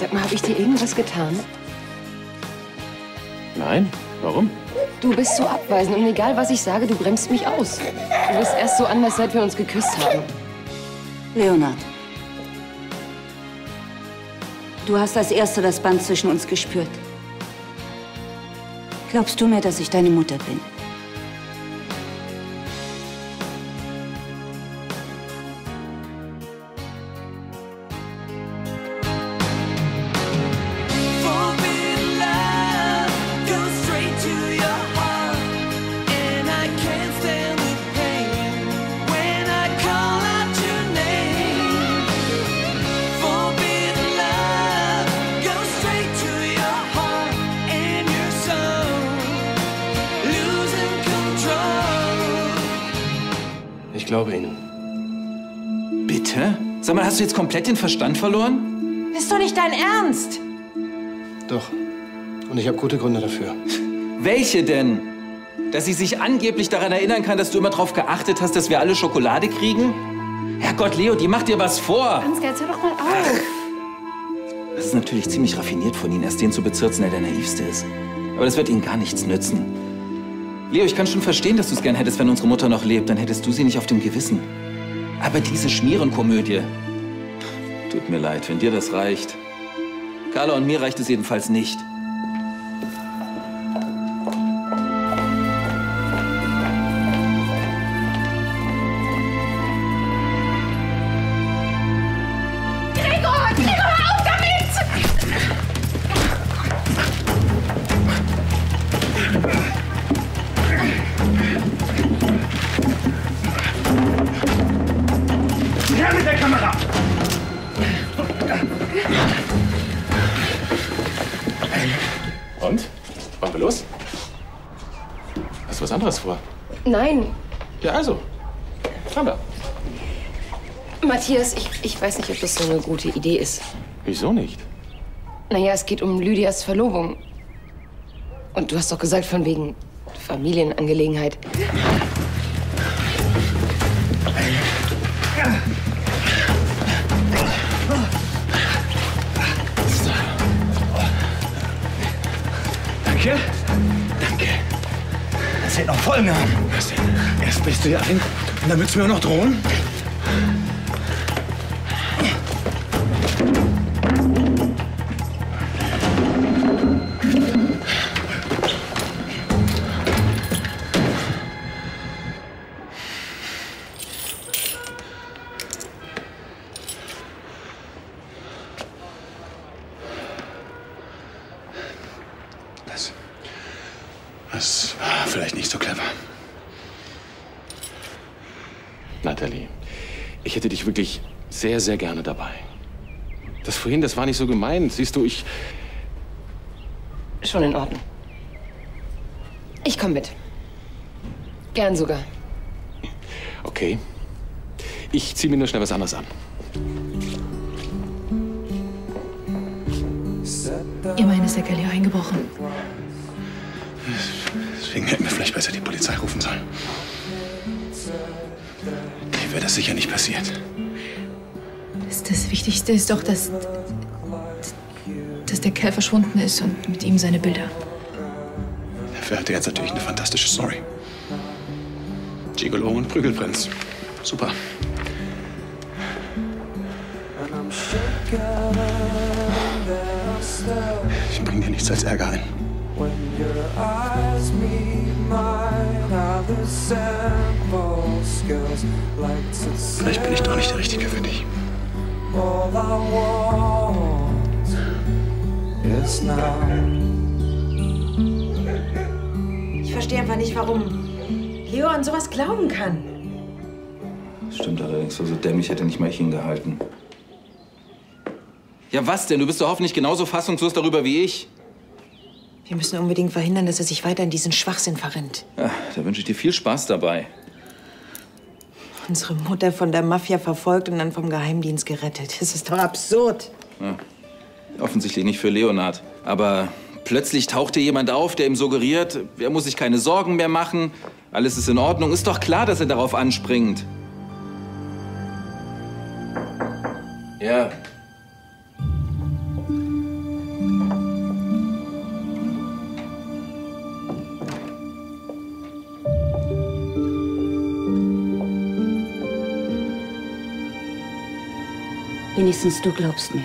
Sag mal, habe ich dir irgendwas getan? Nein, warum? Du bist so abweisend und egal, was ich sage, du bremst mich aus. Du bist erst so anders, seit wir uns geküsst haben. Leonard, du hast als Erster das Band zwischen uns gespürt. Glaubst du mir, dass ich deine Mutter bin? Ich glaube Ihnen. Bitte? Sag mal, hast du jetzt komplett den Verstand verloren? Ist doch nicht dein Ernst! Doch. Und ich habe gute Gründe dafür. Welche denn? Dass sie sich angeblich daran erinnern kann, dass du immer darauf geachtet hast, dass wir alle Schokolade kriegen? Herrgott, Leo, die macht dir was vor! Ansgar, hör doch mal auf! Das ist natürlich ziemlich raffiniert von Ihnen, erst den zu bezirzen, der naivste ist. Aber das wird Ihnen gar nichts nützen. Leo, ich kann schon verstehen, dass du es gern hättest, wenn unsere Mutter noch lebt. Dann hättest du sie nicht auf dem Gewissen. Aber diese Schmierenkomödie... Tut mir leid, wenn dir das reicht. Carla und mir reicht es jedenfalls nicht. Nein. Ja, also. Carla. Matthias, ich weiß nicht, ob das so eine gute Idee ist. Wieso nicht? Naja, es geht um Lydias Verlobung. Und du hast doch gesagt, von wegen Familienangelegenheit. Danke. Das hält noch voll mehr. Was denn? Erst brichst du dir ein und dann willst du mir auch noch drohen? Wirklich sehr, sehr gerne dabei. Das vorhin, das war nicht so gemeint. Siehst du, ich... Schon in Ordnung. Ich komme mit. Gern sogar. Okay. Ich ziehe mir nur schnell was anderes an. Ihr meint, ist der Kerl hier eingebrochen? Deswegen hätten wir vielleicht besser die Polizei rufen sollen. Wäre das sicher nicht passiert. Das Wichtigste ist doch, dass der Kerl verschwunden ist und mit ihm seine Bilder. Dafür hat er jetzt natürlich eine fantastische Story. Gigolo und Prügelprinz. Super. Ich bringe dir nichts als Ärger ein. When your eyes meet mine, how the sandball skills like to say. Vielleicht bin ich doch nicht der Richtige für dich. All I want is now. Ich verstehe einfach nicht, warum Leo an sowas glauben kann. Stimmt allerdings, so dämlich hätte nicht mal ich ihn gehalten. Ja, was denn? Du bist doch hoffentlich genauso fassungslos darüber wie ich. Wir müssen unbedingt verhindern, dass er sich weiter in diesen Schwachsinn verrennt. Ja, da wünsche ich dir viel Spaß dabei. Unsere Mutter von der Mafia verfolgt und dann vom Geheimdienst gerettet. Das ist doch absurd. Ja. Offensichtlich nicht für Leonard. Aber plötzlich taucht hier jemand auf, der ihm suggeriert, er muss sich keine Sorgen mehr machen, alles ist in Ordnung. Ist doch klar, dass er darauf anspringt. Ja. Wenigstens du glaubst mir.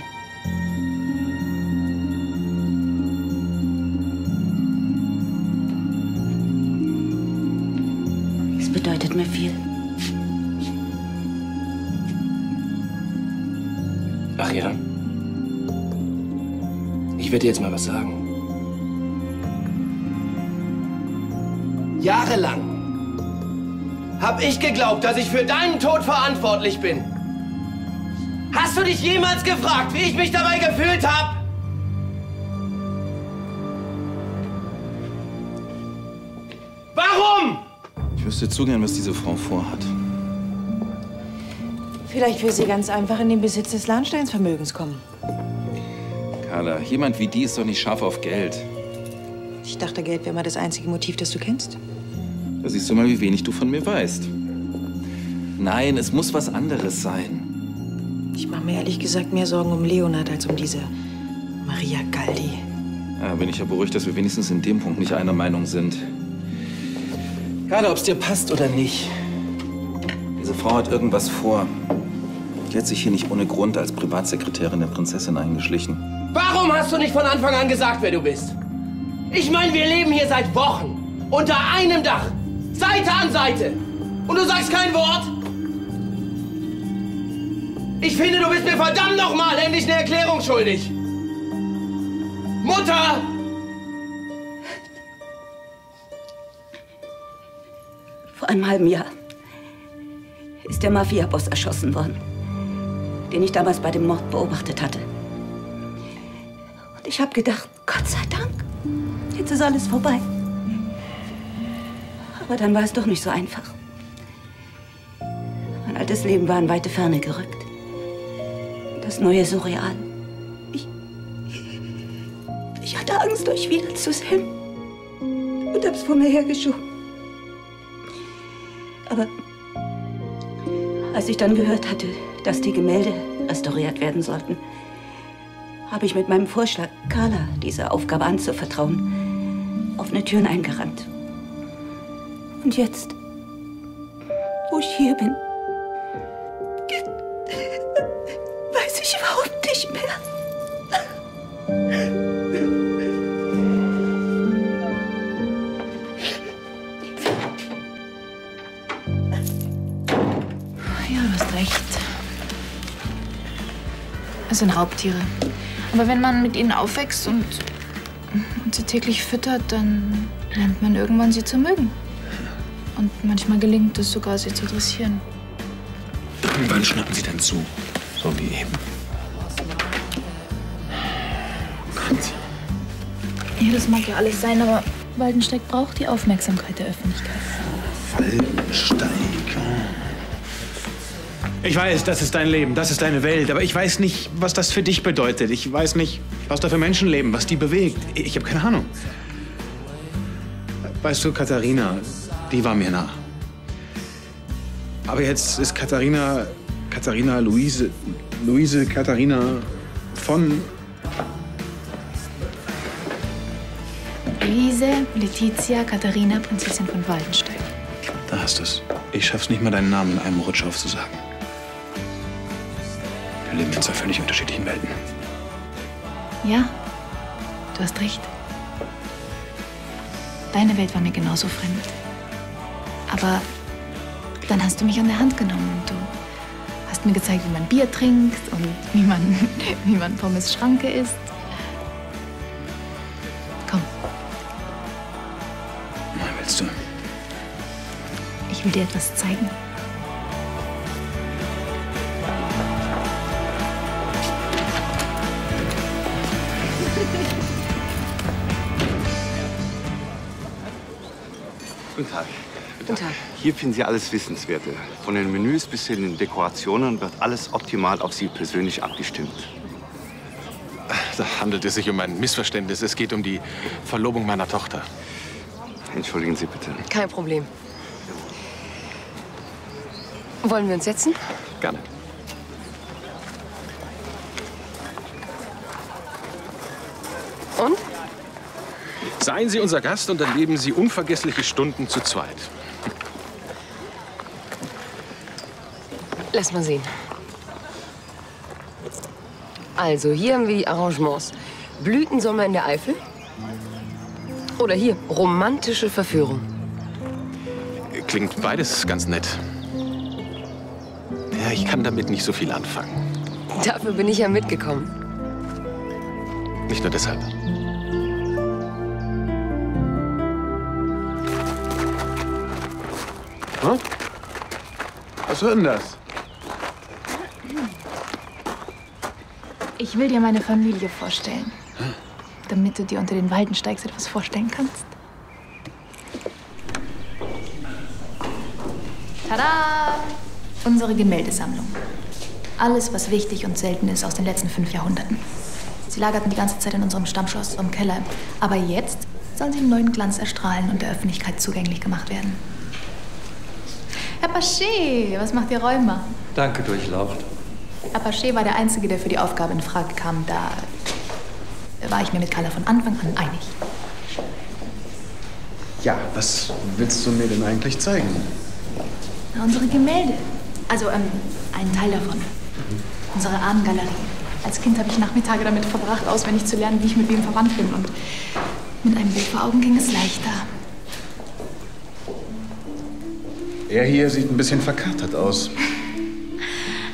Es bedeutet mir viel. Ach ja. Ich werde dir jetzt mal was sagen. Jahrelang hab ich geglaubt, dass ich für deinen Tod verantwortlich bin. Hast du dich jemals gefragt, wie ich mich dabei gefühlt habe? Warum? Ich wüsste zu gern, was diese Frau vorhat. Vielleicht will sie ganz einfach in den Besitz des Lahnsteinsvermögens kommen. Carla, jemand wie die ist doch nicht scharf auf Geld. Ich dachte, Geld wäre mal das einzige Motiv, das du kennst. Da siehst du mal, wie wenig du von mir weißt. Nein, es muss was anderes sein. Ich mache mir ehrlich gesagt mehr Sorgen um Leonard als um diese Maria Galdi. Ja, bin ich ja beruhigt, dass wir wenigstens in dem Punkt nicht einer Meinung sind. Gerade ob es dir passt oder nicht. Diese Frau hat irgendwas vor. Die hat sich hier nicht ohne Grund als Privatsekretärin der Prinzessin eingeschlichen. Warum hast du nicht von Anfang an gesagt, wer du bist? Ich meine, wir leben hier seit Wochen. Unter einem Dach. Seite an Seite. Und du sagst kein Wort? Ich finde, du bist mir verdammt nochmal endlich eine Erklärung schuldig. Mutter! Vor einem halben Jahr ist der Mafia-Boss erschossen worden, den ich damals bei dem Mord beobachtet hatte. Und ich habe gedacht, Gott sei Dank, jetzt ist alles vorbei. Aber dann war es doch nicht so einfach. Mein altes Leben war in weite Ferne gerückt. Das Neue so real. Ich hatte Angst, euch wiederzusehen. Und hab's vor mir hergeschoben. Aber als ich dann gehört hatte, dass die Gemälde restauriert werden sollten, habe ich mit meinem Vorschlag, Carla diese Aufgabe anzuvertrauen, offene Türen eingerannt. Und jetzt, wo ich hier bin, weiß ich überhaupt nicht mehr. Ja, du hast recht. Es sind Raubtiere. Aber wenn man mit ihnen aufwächst und sie täglich füttert, dann lernt man irgendwann, sie zu mögen. Und manchmal gelingt es sogar, sie zu dressieren. Wann schnappen sie denn zu? So wie eben. Oh Gott. Ja, das mag ja alles sein, aber Waldensteig braucht die Aufmerksamkeit der Öffentlichkeit. Waldensteig. Ich weiß, das ist dein Leben, das ist deine Welt, aber ich weiß nicht, was das für dich bedeutet. Ich weiß nicht, was da für Menschen leben, was die bewegt. Ich habe keine Ahnung. Weißt du, Katharina, die war mir nah. Aber jetzt ist Katharina Luise von... Luise, Letizia, Katharina, Prinzessin von Waldenstein. Da hast du's. Ich schaff's nicht mal, deinen Namen in einem Rutsch aufzusagen. Wir leben in zwei völlig unterschiedlichen Welten. Ja, du hast recht. Deine Welt war mir genauso fremd. Aber dann hast du mich an der Hand genommen und du hast mir gezeigt, wie man Bier trinkt und wie man Pommes Schranke isst. Komm. Na, willst du? Ich will dir etwas zeigen. Guten Tag. Guten Tag. Hier finden Sie alles Wissenswerte. Von den Menüs bis zu den Dekorationen wird alles optimal auf Sie persönlich abgestimmt. Da handelt es sich um ein Missverständnis. Es geht um die Verlobung meiner Tochter. Entschuldigen Sie bitte. Kein Problem. Wollen wir uns setzen? Gerne. Und? Seien Sie unser Gast und erleben Sie unvergessliche Stunden zu zweit. Lass mal sehen. Also, hier haben wir die Arrangements. Blütensommer in der Eifel. Oder hier, romantische Verführung. Klingt beides ganz nett. Ja, ich kann damit nicht so viel anfangen. Dafür bin ich ja mitgekommen. Nicht nur deshalb. Hm? Was soll denn das? Ich will dir meine Familie vorstellen. Hm? Damit du dir unter den Waldensteigs etwas vorstellen kannst. Tada! Unsere Gemäldesammlung. Alles, was wichtig und selten ist aus den letzten 5 Jahrhunderten. Sie lagerten die ganze Zeit in unserem Stammschloss im Keller. Aber jetzt sollen sie im neuen Glanz erstrahlen und der Öffentlichkeit zugänglich gemacht werden. Herr Pasche, was macht Ihr Räumer? Danke, Durchlaucht. Herr Pasche war der Einzige, der für die Aufgabe in Frage kam, da war ich mir mit Carla von Anfang an einig. Ja, was willst du mir denn eigentlich zeigen? Na, unsere Gemälde. Also, einen Teil davon. Unsere Ahnengalerie. Als Kind habe ich Nachmittage damit verbracht, auswendig zu lernen, wie ich mit wem verwandt bin. Und mit einem Bild vor Augen ging es leichter. Er hier sieht ein bisschen verkatert aus.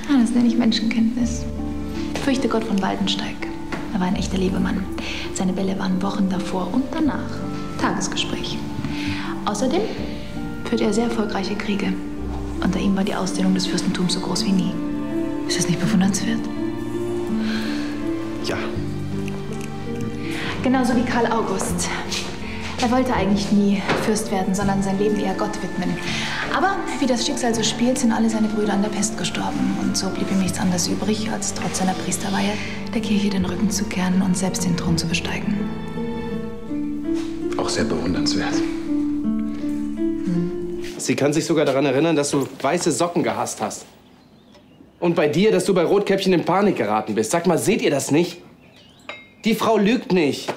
Das nenne ich Menschenkenntnis. Fürchte Gott von Waldensteig. Er war ein echter Lebemann. Seine Bälle waren Wochen davor und danach. Tagesgespräch. Außerdem führte er sehr erfolgreiche Kriege. Unter ihm war die Ausdehnung des Fürstentums so groß wie nie. Ist das nicht bewundernswert? Ja. Genauso wie Karl August. Er wollte eigentlich nie Fürst werden, sondern sein Leben eher Gott widmen. Aber wie das Schicksal so spielt, sind alle seine Brüder an der Pest gestorben. Und so blieb ihm nichts anderes übrig, als trotz seiner Priesterweihe der Kirche den Rücken zu kehren und selbst den Thron zu besteigen. Auch sehr bewundernswert. Sie kann sich sogar daran erinnern, dass du weiße Socken gehasst hast. Und bei dir, dass du bei Rotkäppchen in Panik geraten bist. Sag mal, seht ihr das nicht? Die Frau lügt nicht.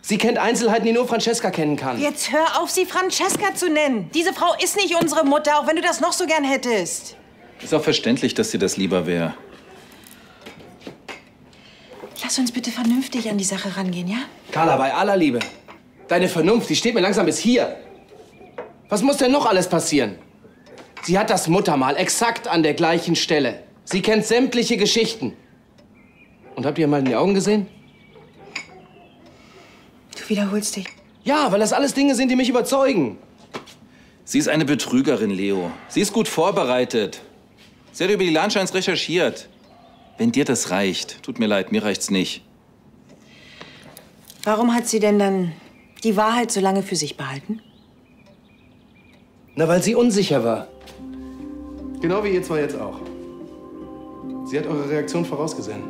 Sie kennt Einzelheiten, die nur Francesca kennen kann. Jetzt hör auf, sie Francesca zu nennen. Diese Frau ist nicht unsere Mutter, auch wenn du das noch so gern hättest. Ist auch verständlich, dass dir das lieber wäre. Lass uns bitte vernünftig an die Sache rangehen, ja? Carla, bei aller Liebe. Deine Vernunft, die steht mir langsam bis hier. Was muss denn noch alles passieren? Sie hat das Muttermal exakt an der gleichen Stelle. Sie kennt sämtliche Geschichten. Und habt ihr mal in die Augen gesehen? Du wiederholst dich. Ja, weil das alles Dinge sind, die mich überzeugen. Sie ist eine Betrügerin, Leo. Sie ist gut vorbereitet. Sie hat über die Lahnsteins recherchiert. Wenn dir das reicht. Tut mir leid, mir reicht's nicht. Warum hat sie denn dann die Wahrheit so lange für sich behalten? Na, weil sie unsicher war. Genau wie ihr zwei jetzt auch. Sie hat eure Reaktion vorausgesehen.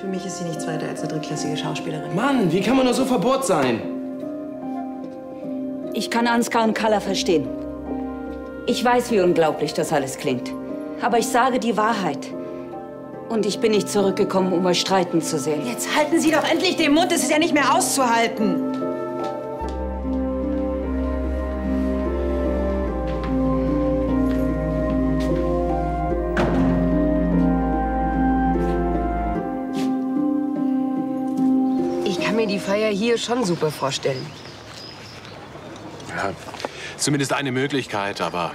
Für mich ist sie nichts weiter als eine drittklassige Schauspielerin. Mann, wie kann man nur so verbohrt sein? Ich kann Ansgar und Carla verstehen. Ich weiß, wie unglaublich das alles klingt. Aber ich sage die Wahrheit. Und ich bin nicht zurückgekommen, um euch streiten zu sehen. Jetzt halten Sie doch endlich den Mund, es ist ja nicht mehr auszuhalten. Feier hier schon super vorstellen. Ja, zumindest eine Möglichkeit, aber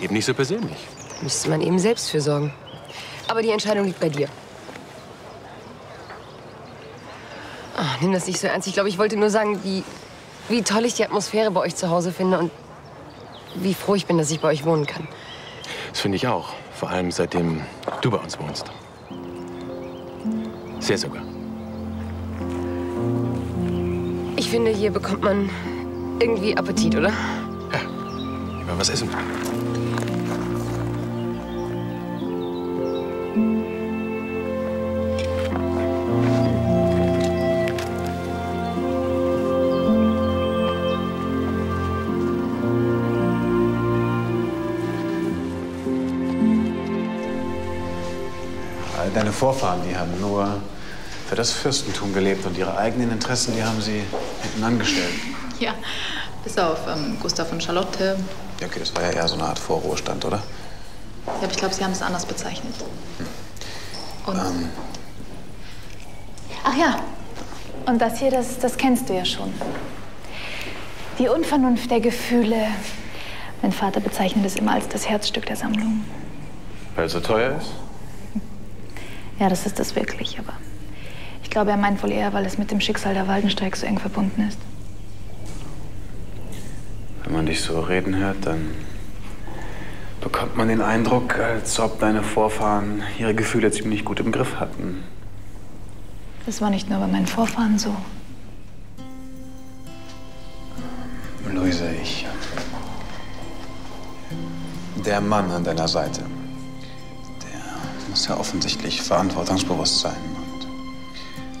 eben nicht so persönlich. Müsste man eben selbst für sorgen. Aber die Entscheidung liegt bei dir. Ach, nimm das nicht so ernst. Ich glaube, ich wollte nur sagen, wie toll ich die Atmosphäre bei euch zu Hause finde und wie froh ich bin, dass ich bei euch wohnen kann. Das finde ich auch. Vor allem seitdem du bei uns wohnst. Sehr sogar. Ich finde, hier bekommt man irgendwie Appetit, oder? Ja, lieber was essen. All deine Vorfahren, die haben nur für das Fürstentum gelebt und ihre eigenen Interessen, die haben sie hinten angestellt. Ja, bis auf Gustav und Charlotte. Ja, okay, das war ja eher so eine Art Vorruhestand, oder? Ja, aber ich glaube, Sie haben es anders bezeichnet. Und Ach ja, und das hier, das kennst du ja schon. Die Unvernunft der Gefühle. Mein Vater bezeichnet es immer als das Herzstück der Sammlung. Weil es so teuer ist? Ja, das ist es wirklich, aber ich glaube, er meint wohl eher, weil es mit dem Schicksal der Waldensteig so eng verbunden ist. Wenn man dich so reden hört, dann bekommt man den Eindruck, als ob deine Vorfahren ihre Gefühle ziemlich gut im Griff hatten. Das war nicht nur bei meinen Vorfahren so. Luise, der Mann an deiner Seite, der muss ja offensichtlich verantwortungsbewusst sein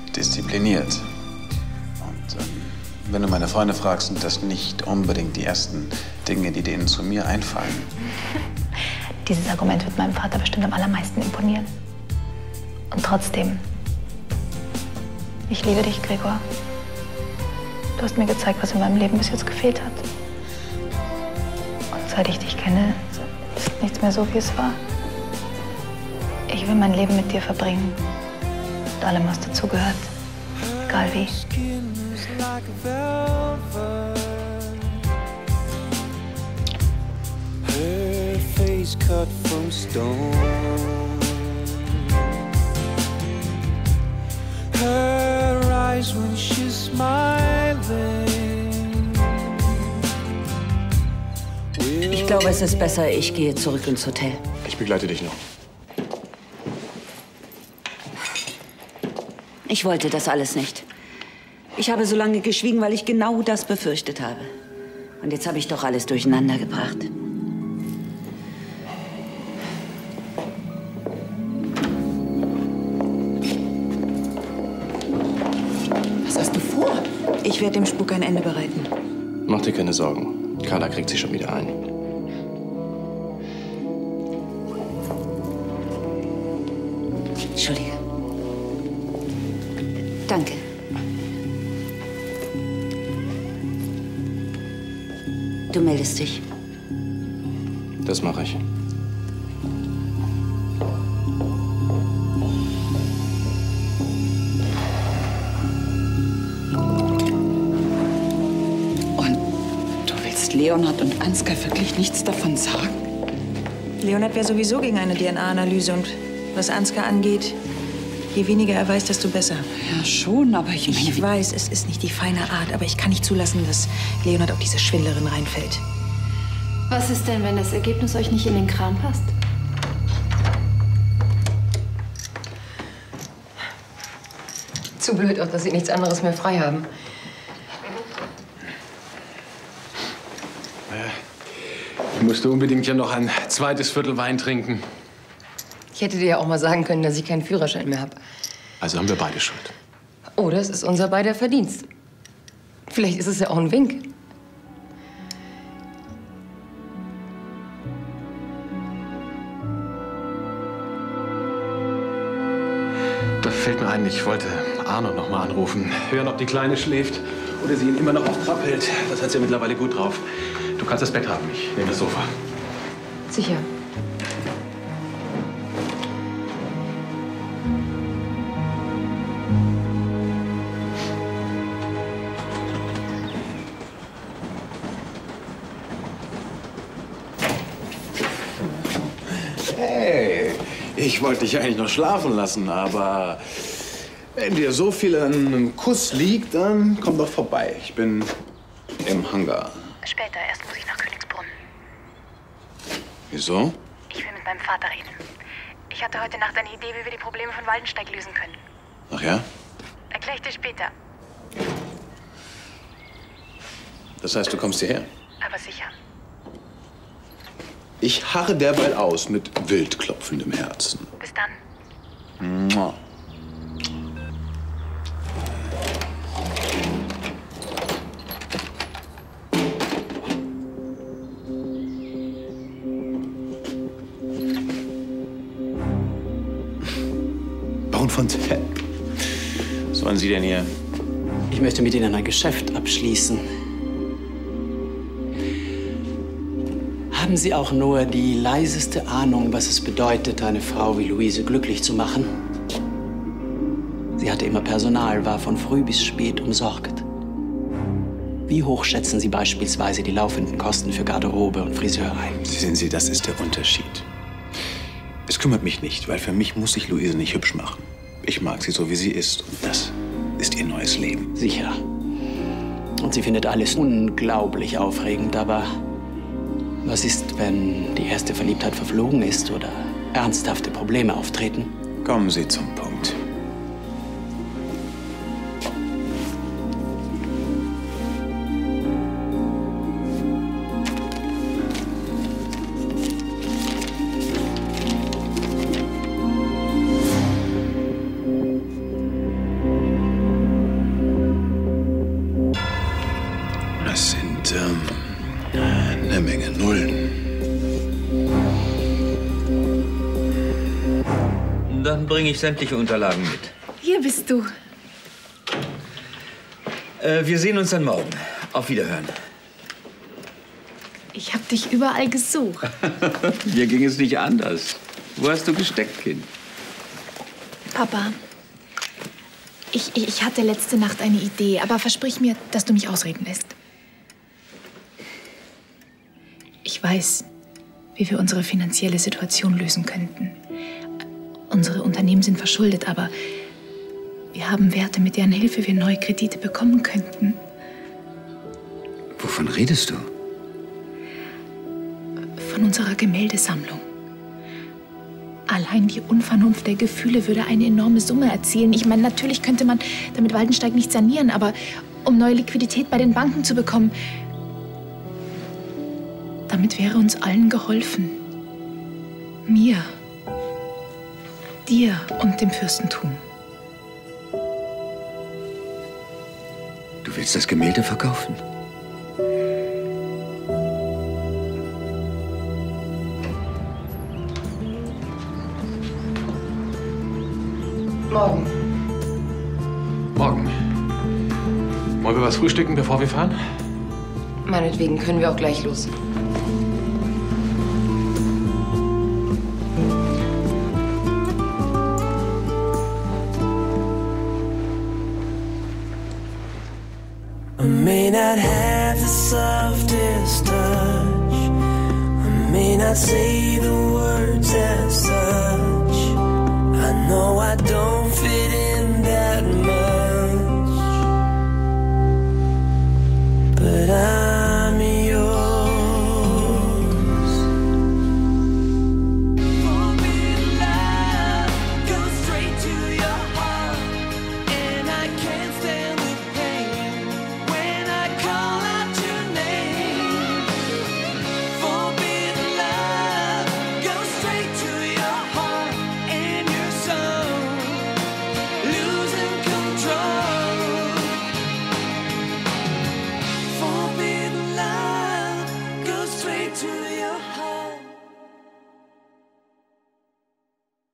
und diszipliniert. Und wenn du meine Freunde fragst, sind das nicht unbedingt die ersten Dinge, die denen zu mir einfallen. Dieses Argument wird meinem Vater bestimmt am allermeisten imponieren. Und trotzdem, ich liebe dich, Gregor. Du hast mir gezeigt, was in meinem Leben bis jetzt gefehlt hat. Und seit ich dich kenne, ist nichts mehr so, wie es war. Ich will mein Leben mit dir verbringen. Mit allem, was dazugehört. Egal wie. Her eyes when she's smiling. Ich glaube, es ist besser, ich gehe zurück ins Hotel. Ich begleite dich noch. Ich wollte das alles nicht. Ich habe so lange geschwiegen, weil ich genau das befürchtet habe. Und jetzt habe ich doch alles durcheinander gebracht. Ich werde dem Spuk ein Ende bereiten. Mach dir keine Sorgen. Carla kriegt sie schon wieder ein. Entschuldige. Danke. Du meldest dich. Das mache ich. Leonhard und Ansgar wirklich nichts davon sagen? Leonhard wäre sowieso gegen eine DNA-Analyse und was Ansgar angeht, je weniger er weiß, desto besser. Ja, schon, aber ich weiß, es ist nicht die feine Art, aber ich kann nicht zulassen, dass Leonhard auf diese Schwindlerin reinfällt. Was ist denn, wenn das Ergebnis euch nicht in den Kram passt? Zu blöd auch, dass sie nichts anderes mehr frei haben. Ich musste unbedingt ja noch ein zweites Viertel Wein trinken. Ich hätte dir ja auch mal sagen können, dass ich keinen Führerschein mehr habe. Also haben wir beide Schuld. Oh, das ist unser beider Verdienst. Vielleicht ist es ja auch ein Wink. Da fällt mir ein, ich wollte Arno noch mal anrufen. Hören, ob die Kleine schläft oder sie ihn immer noch auf Trab hält. Das hat sie ja mittlerweile gut drauf. Du kannst das Bett haben. Ich nehme das Sofa. Sicher. Hey, ich wollte dich eigentlich noch schlafen lassen, aber wenn dir so viel an einem Kuss liegt, dann komm doch vorbei. Ich bin im Hangar. Später, erst muss ich nach Königsbrunn. Wieso? Ich will mit meinem Vater reden. Ich hatte heute Nacht eine Idee, wie wir die Probleme von Waldensteig lösen können. Ach ja? Erkläre ich dir später. Das heißt, du kommst hierher? Aber sicher. Ich harre derweil aus mit wild klopfendem Herzen. Bis dann. Mua. Von Zeck. Was wollen Sie denn hier? Ich möchte mit Ihnen ein Geschäft abschließen. Haben Sie auch nur die leiseste Ahnung, was es bedeutet, eine Frau wie Luise glücklich zu machen? Sie hatte immer Personal, war von früh bis spät umsorgt. Wie hoch schätzen Sie beispielsweise die laufenden Kosten für Garderobe und Friseur ein? Sehen Sie, das ist der Unterschied. Es kümmert mich nicht, weil für mich muss ich Luise nicht hübsch machen. Ich mag sie so, wie sie ist. Und das ist ihr neues Leben. Sicher. Und sie findet alles unglaublich aufregend. Aber was ist, wenn die erste Verliebtheit verflogen ist oder ernsthafte Probleme auftreten? Kommen Sie zum Punkt. Bringe ich sämtliche Unterlagen mit. Hier bist du. Wir sehen uns dann morgen. Auf Wiederhören. Ich habe dich überall gesucht. Mir ging es nicht anders. Wo hast du gesteckt, Kind? Papa, ich hatte letzte Nacht eine Idee, aber versprich mir, dass du mich ausreden lässt. Ich weiß, wie wir unsere finanzielle Situation lösen könnten. Unsere Unternehmen sind verschuldet, aber wir haben Werte, mit deren Hilfe wir neue Kredite bekommen könnten. Wovon redest du? Von unserer Gemäldesammlung. Allein die Unvernunft der Gefühle würde eine enorme Summe erzielen. Ich meine, natürlich könnte man damit Waldensteig nicht sanieren, aber um neue Liquidität bei den Banken zu bekommen, damit wäre uns allen geholfen. Mir. Dir und dem Fürstentum. Du willst das Gemälde verkaufen? Morgen. Morgen. Wollen wir was frühstücken, bevor wir fahren? Meinetwegen können wir auch gleich los. I may not have the softest touch, I may not say the words as such, I know I don't.